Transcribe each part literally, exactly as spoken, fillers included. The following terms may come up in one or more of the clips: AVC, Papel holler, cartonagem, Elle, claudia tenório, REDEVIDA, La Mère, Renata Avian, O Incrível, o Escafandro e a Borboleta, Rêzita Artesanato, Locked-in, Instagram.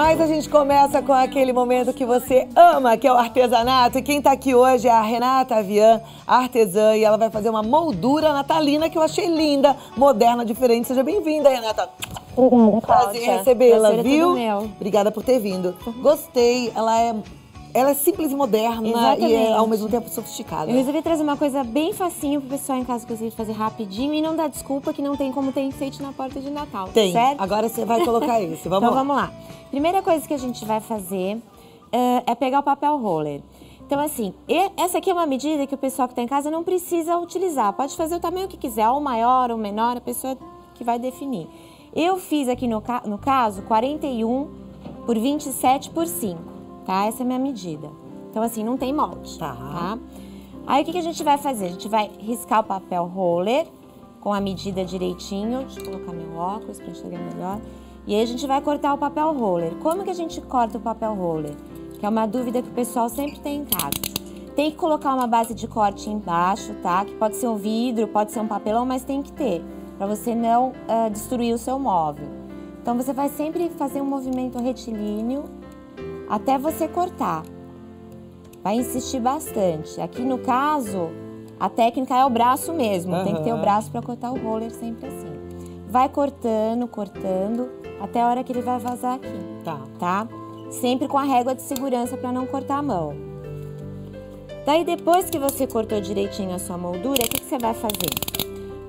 Mas a gente começa com aquele momento que você ama, que é o artesanato. E quem tá aqui hoje é a Renata Avian, artesã, e ela vai fazer uma moldura natalina que eu achei linda, moderna, diferente. Seja bem-vinda, Renata. Obrigada, prazer em recebê-la, viu? Obrigada por ter vindo. Gostei, ela é... Ela é simples e moderna. Exatamente. E é, ao mesmo tempo, sofisticada. Eu resolvi trazer uma coisa bem facinha pro pessoal em casa conseguir fazer rapidinho e não dar desculpa que não tem como ter enfeite na porta de Natal. Tem. Certo? Agora você vai colocar isso. Vamos então, lá. Então vamos lá. Primeira coisa que a gente vai fazer uh, é pegar o papel roller. Então assim, essa aqui é uma medida que o pessoal que tá em casa não precisa utilizar. Pode fazer o tamanho que quiser, ou maior ou menor, a pessoa que vai definir. Eu fiz aqui no, ca no caso quarenta e um por vinte e sete por cinco. Tá? Essa é a minha medida. Então, assim, não tem molde, tá? tá? Aí, o que, que a gente vai fazer? A gente vai riscar o papel roller com a medida direitinho. Deixa eu colocar meu óculos para enxergar melhor. E aí, a gente vai cortar o papel roller. Como que a gente corta o papel roller? Que é uma dúvida que o pessoal sempre tem em casa. Tem que colocar uma base de corte embaixo, tá? Que pode ser um vidro, pode ser um papelão, mas tem que ter. Para você não uh, destruir o seu móvel. Então, você vai sempre fazer um movimento retilíneo até você cortar. Vai insistir bastante. Aqui no caso, a técnica é o braço mesmo. Uhum. Tem que ter o braço para cortar o roller sempre assim. Vai cortando, cortando, até a hora que ele vai vazar aqui. Tá. Tá? Sempre com a régua de segurança para não cortar a mão. Daí depois que você cortou direitinho a sua moldura, o que, que você vai fazer?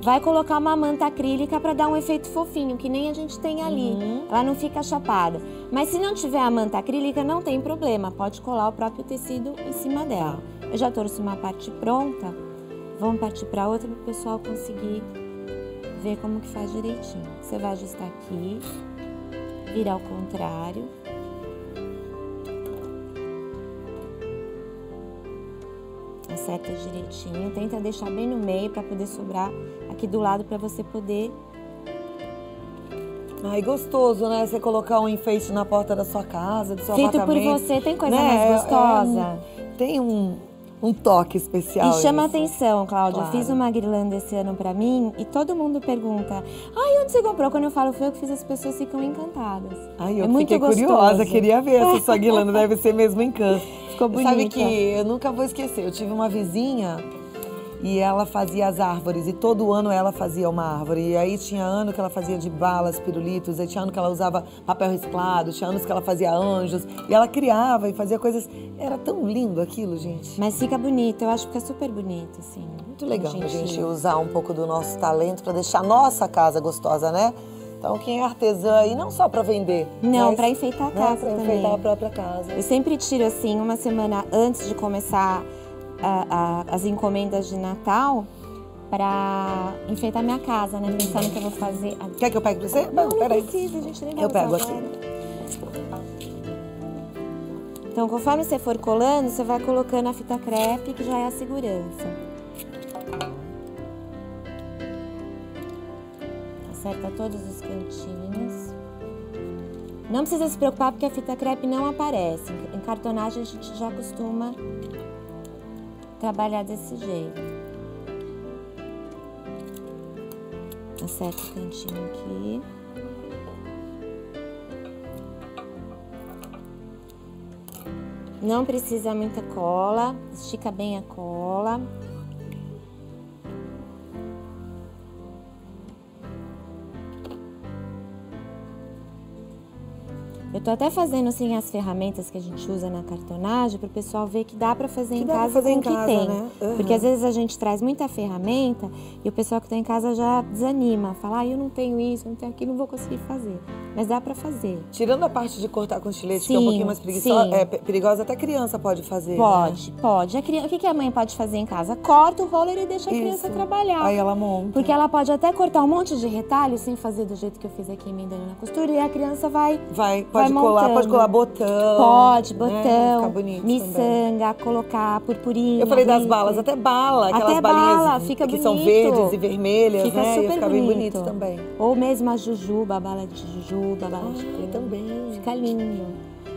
Vai colocar uma manta acrílica para dar um efeito fofinho, que nem a gente tem ali. Uhum. Ela não fica chapada. Mas se não tiver a manta acrílica, não tem problema. Pode colar o próprio tecido em cima dela. Eu já trouxe uma parte pronta. Vamos partir para outra para o pessoal conseguir ver como que faz direitinho. Você vai ajustar aqui, virar ao contrário. Acerta direitinho, tenta deixar bem no meio para poder sobrar aqui do lado para você poder... Ai, gostoso, né? Você colocar um enfeite na porta da sua casa, do seu apartamento. Feito por você, tem coisa né? mais gostosa. É, é um, tem um, um toque especial. E chama isso. atenção, Cláudia. Claro. Eu fiz uma guirlanda esse ano para mim e todo mundo pergunta, ai, onde você comprou? Quando eu falo, foi eu que fiz, as pessoas ficam encantadas. Ai, eu é muito fiquei gostoso. curiosa, queria ver essa sua guirlanda, deve ser mesmo encanto. Sabe que eu nunca vou esquecer, eu tive uma vizinha e ela fazia as árvores, e todo ano ela fazia uma árvore. E aí tinha ano que ela fazia de balas, pirulitos, aí tinha ano que ela usava papel reciclado, tinha anos que ela fazia anjos, e ela criava e fazia coisas. Era tão lindo aquilo, gente. Mas fica bonito, eu acho que é super bonito, assim. Muito legal a gente usar um pouco do nosso talento para deixar a nossa casa gostosa, né? Então, quem é artesã aí, não só para vender. Não, para enfeitar a casa também. Para enfeitar a própria casa. Eu sempre tiro, assim, uma semana antes de começar a, a, as encomendas de Natal para enfeitar minha casa, né? Pensando no que eu vou fazer. Quer que eu pegue pra você? Não, não, não precisa, gente. Nem eu pego aqui. Então, conforme você for colando, você vai colocando a fita crepe, que já é a segurança. Acerta todos os cantinhos. Não precisa se preocupar porque a fita crepe não aparece. Em cartonagem a gente já costuma trabalhar desse jeito. Acerta o cantinho aqui. Não precisa muita cola, estica bem a cola. Eu tô até fazendo assim as ferramentas que a gente usa na cartonagem para o pessoal ver que dá para fazer, fazer em casa com o que tem. Né? Uhum. Porque às vezes a gente traz muita ferramenta e o pessoal que tá em casa já desanima, fala, ah, eu não tenho isso, eu não tenho aquilo, não vou conseguir fazer. Mas dá para fazer. Tirando a parte de cortar com estilete, sim, que é um pouquinho mais preguiçosa, é perigosa, até a criança pode fazer. Pode, né? pode. A criança, o que a mãe pode fazer em casa? Corta o roller e deixa a isso. criança trabalhar. Aí ela monta. Porque ela pode até cortar um monte de retalho sem fazer do jeito que eu fiz aqui emendando na costura, e a criança vai... Vai, pode. Pode colar, pode colar botão. Pode, botão, né? miçanga, também. colocar purpurina. Eu falei das balas, até bala, aquelas até balinhas bala, fica que bonito. são verdes e vermelhas, fica né? Super e fica bonito. bem bonito também. Ou mesmo a jujuba, a bala de jujuba, a bala ah, de jujuba. também. Fica lindo.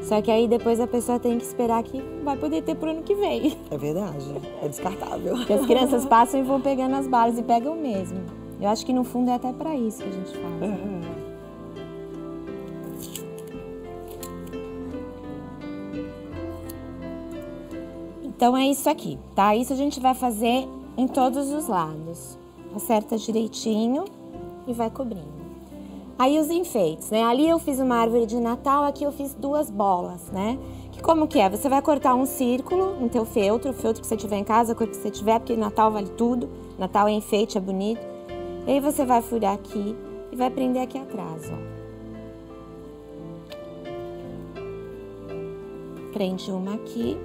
Só que aí depois a pessoa tem que esperar que vai poder ter pro ano que vem. É verdade, é descartável. Porque as crianças passam e vão pegando as balas e pegam mesmo. Eu acho que no fundo é até pra isso que a gente faz. Uhum. Né? Então é isso aqui, tá? Isso a gente vai fazer em todos os lados. Acerta direitinho e vai cobrindo. Aí os enfeites, né? Ali eu fiz uma árvore de Natal, aqui eu fiz duas bolas, né? Que como que é? Você vai cortar um círculo no teu feltro, o feltro que você tiver em casa, a cor que você tiver, porque Natal vale tudo. Natal é enfeite, é bonito. E aí você vai furar aqui e vai prender aqui atrás, ó. Prende uma aqui.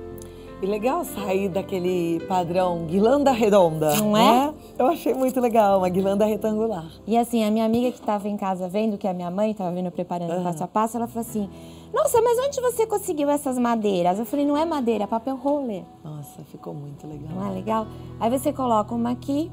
E legal sair daquele padrão guirlanda redonda. Não é? Né? Eu achei muito legal, uma guirlanda retangular. E assim, a minha amiga que estava em casa vendo, que a minha mãe estava vendo preparando uhum. passo a passo, ela falou assim, nossa, mas onde você conseguiu essas madeiras? Eu falei, não é madeira, é papel rolê. Nossa, ficou muito legal. Não é legal? Aí você coloca uma aqui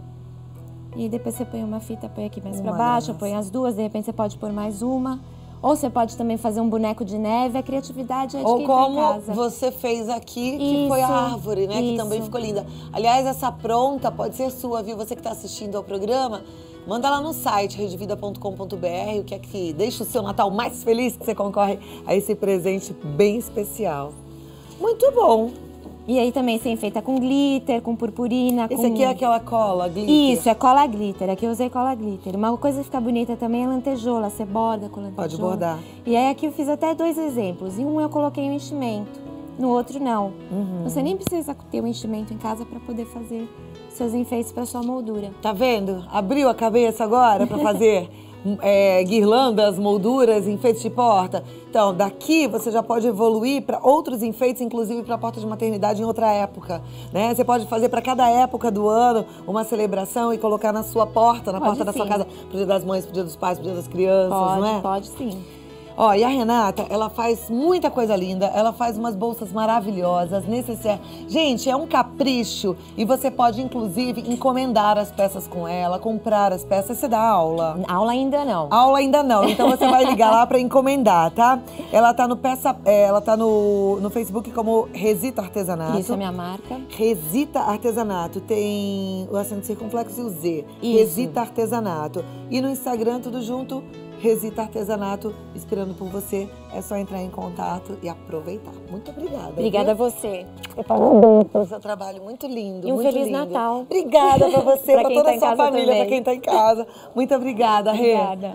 e depois você põe uma fita, põe aqui mais para baixo, nossa. põe as duas, de repente você pode pôr mais uma. Ou você pode também fazer um boneco de neve, a criatividade é de quem tá em casa. Ou como você fez aqui, que isso, foi a árvore, né? Isso. Que também ficou linda. Aliás, essa pronta pode ser sua, viu? Você que tá assistindo ao programa, manda lá no site rede vida ponto com ponto br, o que é que deixa o seu Natal mais feliz, que você concorre a esse presente bem especial. Muito bom! E aí também você enfeita com glitter, com purpurina, com... Esse aqui é aquela cola glitter? Isso, é cola glitter. Aqui eu usei cola glitter. Uma coisa que fica bonita também é lantejola. Você borda com lantejola. Pode bordar. E aí aqui eu fiz até dois exemplos. Em um eu coloquei um enchimento, no outro não. Uhum. Você nem precisa ter um enchimento em casa para poder fazer seus enfeites para sua moldura. Tá vendo? Abriu a cabeça agora para fazer... É, guirlandas, molduras, enfeites de porta. Então, daqui você já pode evoluir para outros enfeites, inclusive para a porta de maternidade em outra época, né? Você pode fazer para cada época do ano uma celebração e colocar na sua porta, na pode porta sim. da sua casa, pro Dia das Mães, pro Dia dos Pais, pro Dia das Crianças, pode, não é? Pode sim. Ó, e a Renata, ela faz muita coisa linda, ela faz umas bolsas maravilhosas, necessárias. Gente, é um capricho e você pode, inclusive, encomendar as peças com ela, comprar as peças. Você dá aula? Aula ainda não. Aula ainda não, então você vai ligar lá pra encomendar, tá? Ela tá no peça, ela tá no, no Facebook como Rêzita Artesanato. Isso é minha marca. Rêzita Artesanato, tem o acento circunflexo e o Z. Isso. Rêzita Artesanato. E no Instagram, tudo junto... Rêzita Artesanato, esperando por você. É só entrar em contato e aproveitar. Muito obrigada. Obrigada viu? a você. Eu parabéns pelo seu trabalho, muito lindo. E um muito Feliz lindo. Natal. Obrigada pra você, pra, pra toda a tá sua família, também. pra quem tá em casa. Muito obrigada, Rê. Obrigada.